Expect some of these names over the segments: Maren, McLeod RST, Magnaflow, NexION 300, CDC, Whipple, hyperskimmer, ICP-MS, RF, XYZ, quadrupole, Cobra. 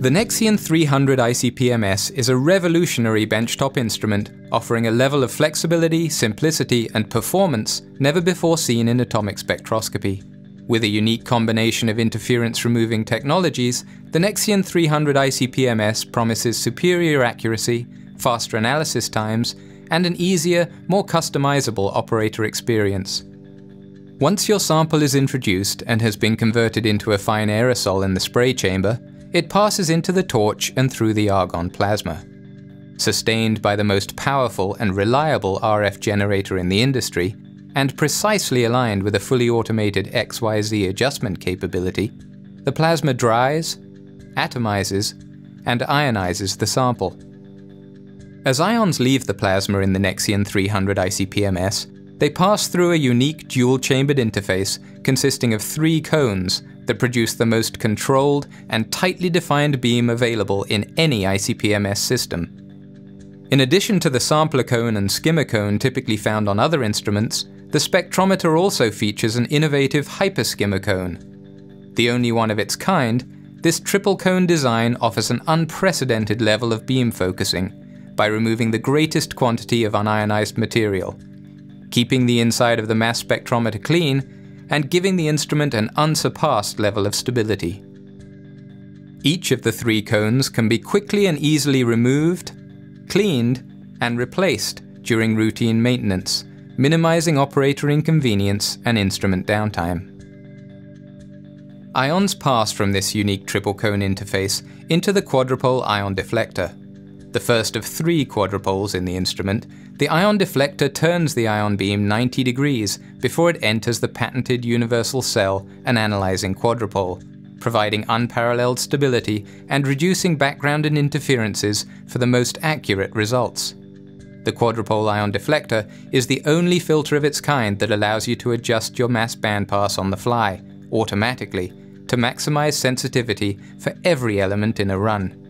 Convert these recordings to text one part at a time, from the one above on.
The NexION 300 ICP-MS is a revolutionary benchtop instrument, offering a level of flexibility, simplicity, and performance never before seen in atomic spectroscopy. With a unique combination of interference-removing technologies, the NexION 300 ICP-MS promises superior accuracy, faster analysis times, and an easier, more customizable operator experience. Once your sample is introduced and has been converted into a fine aerosol in the spray chamber, it passes into the torch and through the argon plasma. Sustained by the most powerful and reliable RF generator in the industry, and precisely aligned with a fully automated XYZ adjustment capability, the plasma dries, atomizes, and ionizes the sample. As ions leave the plasma in the NexION 300 ICP-MS, they pass through a unique dual-chambered interface consisting of three cones that produce the most controlled and tightly defined beam available in any ICP-MS system. In addition to the sampler cone and skimmer cone typically found on other instruments, the spectrometer also features an innovative hyperskimmer cone. The only one of its kind, this triple cone design offers an unprecedented level of beam focusing by removing the greatest quantity of unionized material, keeping the inside of the mass spectrometer clean, and giving the instrument an unsurpassed level of stability. Each of the three cones can be quickly and easily removed, cleaned, and replaced during routine maintenance, minimizing operator inconvenience and instrument downtime. Ions pass from this unique triple cone interface into the quadrupole ion deflector. The first of three quadrupoles in the instrument, the ion deflector turns the ion beam 90 degrees before it enters the patented universal cell and analyzing quadrupole, providing unparalleled stability and reducing background and interferences for the most accurate results. The quadrupole ion deflector is the only filter of its kind that allows you to adjust your mass bandpass on the fly, automatically, to maximize sensitivity for every element in a run.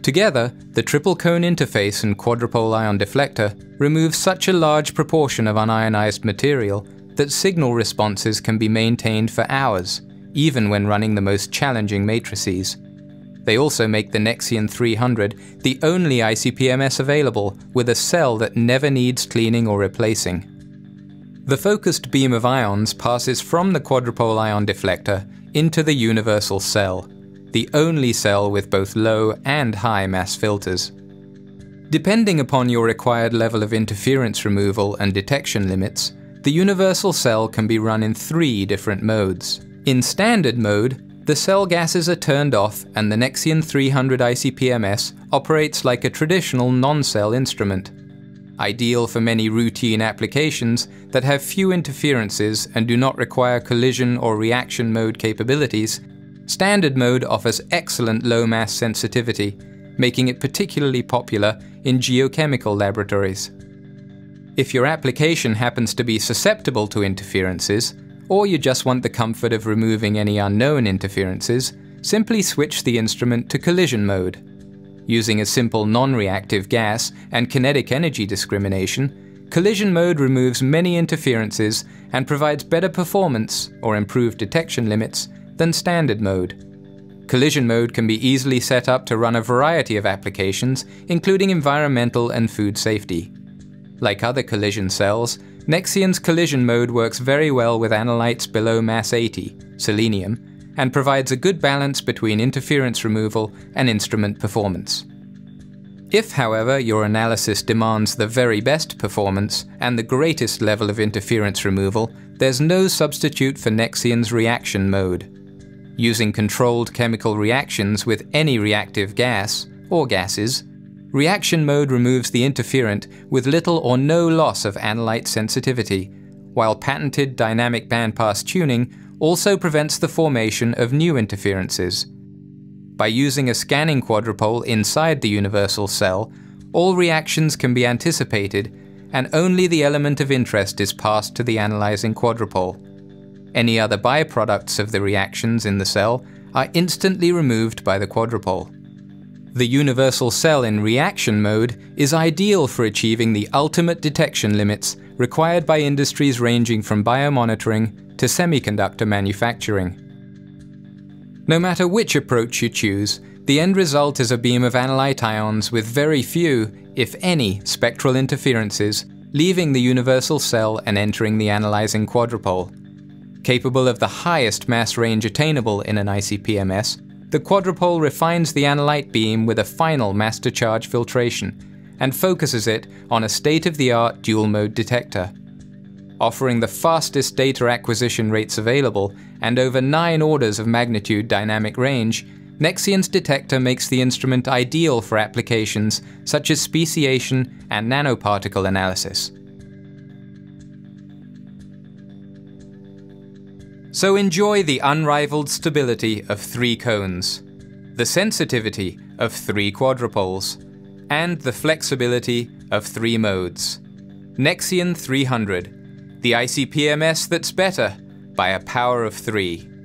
Together, the triple cone interface and quadrupole ion deflector remove such a large proportion of unionized material that signal responses can be maintained for hours, even when running the most challenging matrices. They also make the NexION 300 the only ICP-MS available with a cell that never needs cleaning or replacing. The focused beam of ions passes from the quadrupole ion deflector into the universal cell, the only cell with both low and high mass filters. Depending upon your required level of interference removal and detection limits, the universal cell can be run in three different modes. In standard mode, the cell gases are turned off and the NexION 300 ICP-MS operates like a traditional non-cell instrument, ideal for many routine applications that have few interferences and do not require collision or reaction mode capabilities. Standard mode offers excellent low mass sensitivity, making it particularly popular in geochemical laboratories. If your application happens to be susceptible to interferences, or you just want the comfort of removing any unknown interferences, simply switch the instrument to collision mode. Using a simple non-reactive gas and kinetic energy discrimination, collision mode removes many interferences and provides better performance or improved detection limits than standard mode. Collision mode can be easily set up to run a variety of applications, including environmental and food safety. Like other collision cells, NexION's collision mode works very well with analytes below mass 80, selenium, and provides a good balance between interference removal and instrument performance. If, however, your analysis demands the very best performance and the greatest level of interference removal, there's no substitute for NexION's reaction mode. Using controlled chemical reactions with any reactive gas, or gases, reaction mode removes the interferent with little or no loss of analyte sensitivity, while patented dynamic bandpass tuning also prevents the formation of new interferences. By using a scanning quadrupole inside the universal cell, all reactions can be anticipated, and only the element of interest is passed to the analyzing quadrupole. Any other byproducts of the reactions in the cell are instantly removed by the quadrupole. The universal cell in reaction mode is ideal for achieving the ultimate detection limits required by industries ranging from biomonitoring to semiconductor manufacturing. No matter which approach you choose, the end result is a beam of analyte ions with very few, if any, spectral interferences, leaving the universal cell and entering the analyzing quadrupole. Capable of the highest mass range attainable in an ICP-MS, the quadrupole refines the analyte beam with a final master-charge filtration and focuses it on a state-of-the-art dual-mode detector. Offering the fastest data acquisition rates available and over 9 orders of magnitude dynamic range, NexION's detector makes the instrument ideal for applications such as speciation and nanoparticle analysis. So enjoy the unrivaled stability of 3 cones, the sensitivity of 3 quadrupoles, and the flexibility of 3 modes. NexION 300, the ICP-MS that's better by a power of 3.